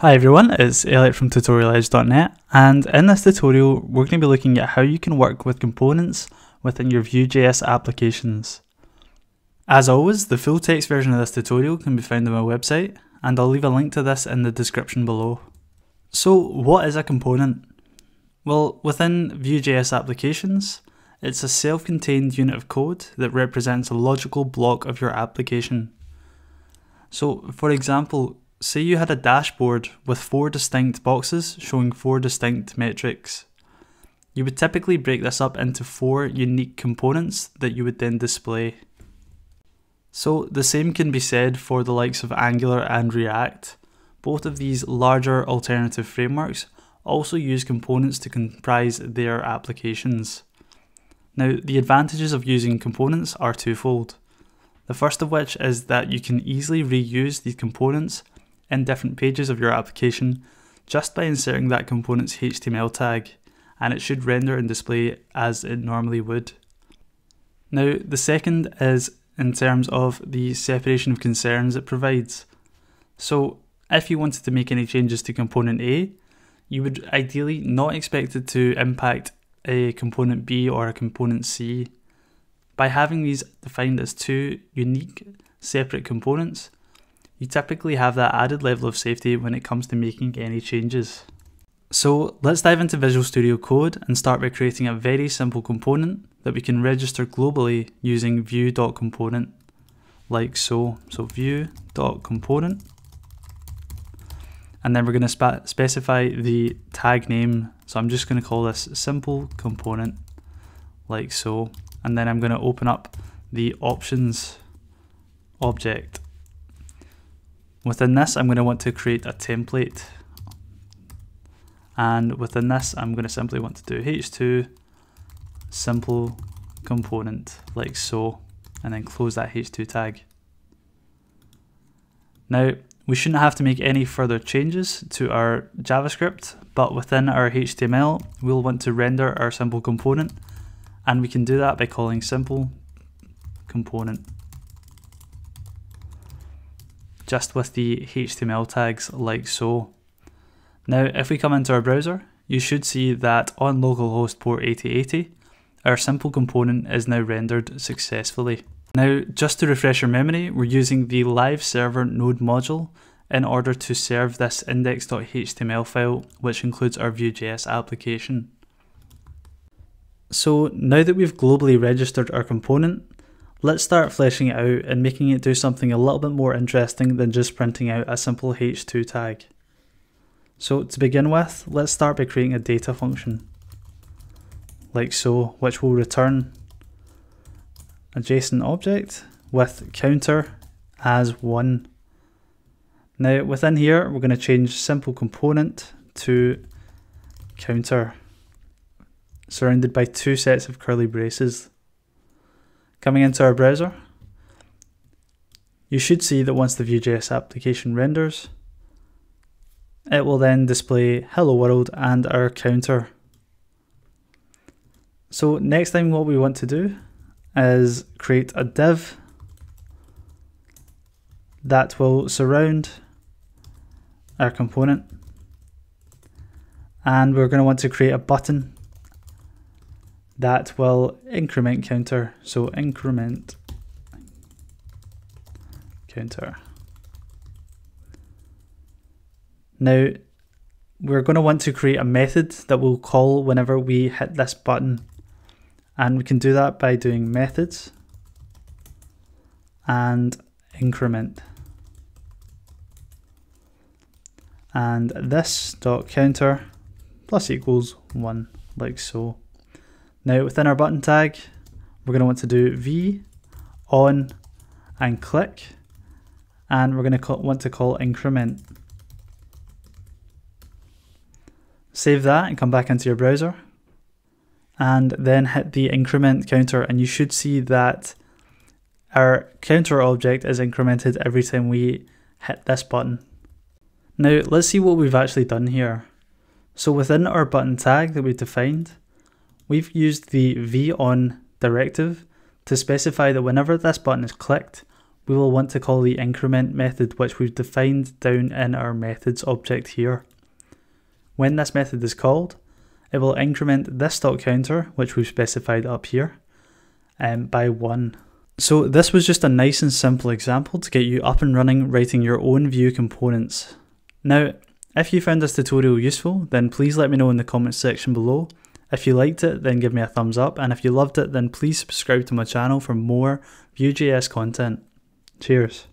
Hi everyone, it's Elliot from TutorialEdge.net, and in this tutorial we're going to be looking at how you can work with components within your Vue.js applications. As always, the full text version of this tutorial can be found on my website, and I'll leave a link to this in the description below. So what is a component? Well, within Vue.js applications, it's a self-contained unit of code that represents a logical block of your application. So for example, say you had a dashboard with four distinct boxes showing four distinct metrics. You would typically break this up into four unique components that you would then display. So the same can be said for the likes of Angular and React. Both of these larger alternative frameworks also use components to comprise their applications. Now, the advantages of using components are twofold. The first of which is that you can easily reuse these components in different pages of your application just by inserting that component's HTML tag, and it should render and display as it normally would. Now, the second is in terms of the separation of concerns it provides. So if you wanted to make any changes to component A, you would ideally not expect it to impact a component B or a component C. By having these defined as two unique, separate components, you typically have that added level of safety when it comes to making any changes. So let's dive into Visual Studio Code and start by creating a very simple component that we can register globally using view.component, like so. So view.component, and then we're going to specify the tag name. So I'm just going to call this simple component, like so, and then I'm going to open up the options object. Within this, I'm going to want to create a template. And within this, I'm going to simply want to do h2 simple component, like so, and then close that h2 tag. Now, we shouldn't have to make any further changes to our JavaScript, but within our HTML, we'll want to render our simple component, and we can do that by calling simple component, just with the HTML tags like so. Now, if we come into our browser, you should see that on localhost port 8080, our simple component is now rendered successfully. Now, just to refresh your memory, we're using the live server node module in order to serve this index.html file, which includes our Vue.js application. So now that we've globally registered our component, let's start fleshing it out and making it do something a little bit more interesting than just printing out a simple h2 tag. So to begin with, let's start by creating a data function, like so, which will return a JSON object with counter as 1. Now within here, we're going to change simple component to counter, surrounded by two sets of curly braces. Coming into our browser, you should see that once the Vue.js application renders, it will then display hello world and our counter. So next time what we want to do is create a div that will surround our component, and we're going to want to create a button that will increment counter, so increment counter. Now, we're going to want to create a method that we'll call whenever we hit this button, and we can do that by doing methods and increment, and this dot counter plus equals 1, like so. Now within our button tag, we're going to want to do v on and click, and we're going to want to call increment. Save that and come back into your browser, and then hit the increment counter, and you should see that our counter object is incremented every time we hit this button. Now let's see what we've actually done here. So within our button tag that we defined, we've used the v on directive to specify that whenever this button is clicked, we will want to call the increment method, which we've defined down in our methods object here. When this method is called, it will increment this dot counter, which we've specified up here, by 1. So this was just a nice and simple example to get you up and running writing your own Vue components. Now, if you found this tutorial useful, then please let me know in the comments section below. If you liked it, then give me a thumbs up, and if you loved it, then please subscribe to my channel for more Vue.js content. Cheers.